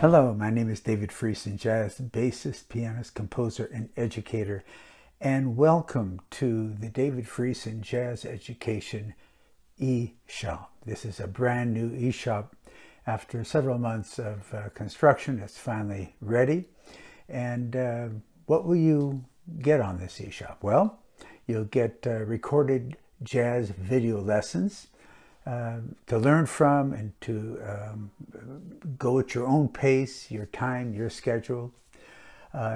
Hello, my name is David Friesen, jazz bassist, pianist, composer, and educator, and welcome to the David Friesen Jazz Education eShop. This is a brand new eShop. After several months of construction, it's finally ready. And what will you get on this eShop? Well, you'll get recorded jazz video lessons to learn from and to go at your own pace, your time, your schedule.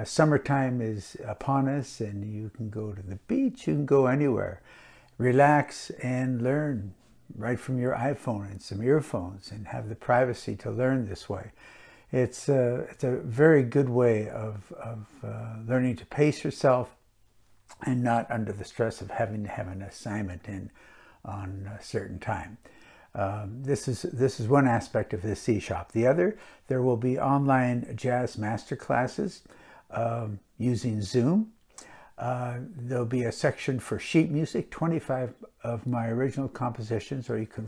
Summertime is upon us and you can go to the beach, you can go anywhere. Relax and learn right from your iPhone and some earphones and have the privacy to learn this way. It's a very good way of learning to pace yourself and not under the stress of having to have an assignment in on a certain time. This is one aspect of this eShop. The other, there will be online jazz master classes using Zoom. There'll be a section for sheet music, 25 of my original compositions, or you can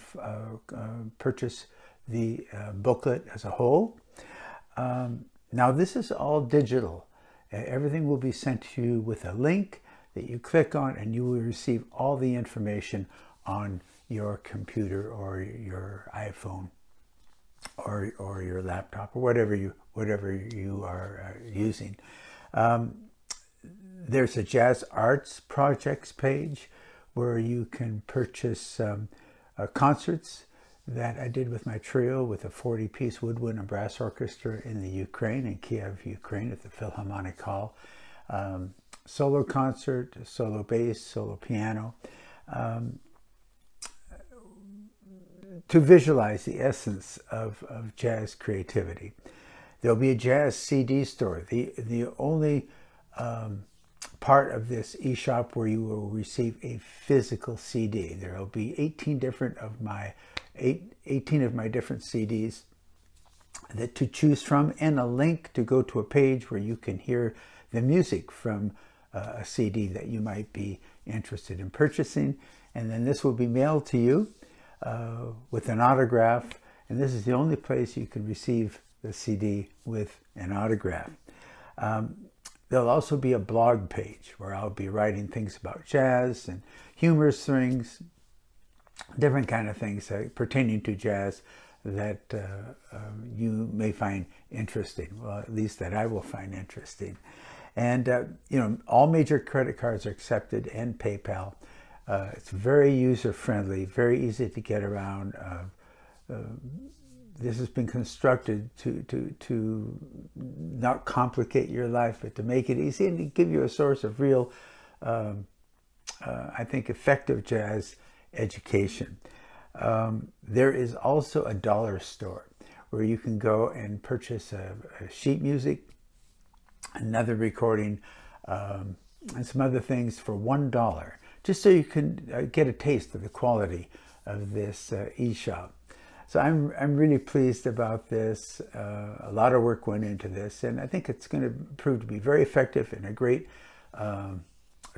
purchase the booklet as a whole. Now this is all digital. Everything will be sent to you with a link that you click on and you will receive all the information on your computer or your iPhone or your laptop or whatever you are using. There's a Jazz Arts Projects page where you can purchase concerts that I did with my trio with a 40-piece woodwind and brass orchestra in the Ukraine, in Kiev, Ukraine, at the Philharmonic Hall. Solo concert, solo bass, solo piano. To visualize the essence of jazz creativity. There'll be a jazz CD store. The only part of this eShop where you will receive a physical CD. There'll be 18 of my different CDs that to choose from, and a link to go to a page where you can hear the music from a CD that you might be interested in purchasing. And then this will be mailed to you with an autograph, and this is the only place you can receive the CD with an autograph. There'll also be a blog page where I'll be writing things about jazz and humorous things, different kind of things pertaining to jazz that you may find interesting, well, at least that I will find interesting. And you know, all major credit cards are accepted, and PayPal. It's very user-friendly, very easy to get around. This has been constructed to not complicate your life, but to make it easy and to give you a source of real, I think, effective jazz education. There is also a dollar store where you can go and purchase a sheet music, another recording, and some other things for $1. Just so you can get a taste of the quality of this eShop. So I'm really pleased about this. A lot of work went into this, and I think it's going to prove to be very effective and a great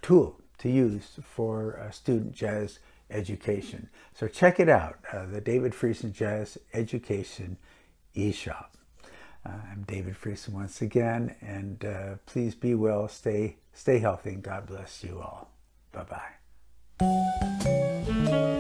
tool to use for student jazz education. So check it out, the David Friesen Jazz Education eShop. I'm David Friesen once again, and please be well, stay healthy, and God bless you all. Bye-bye.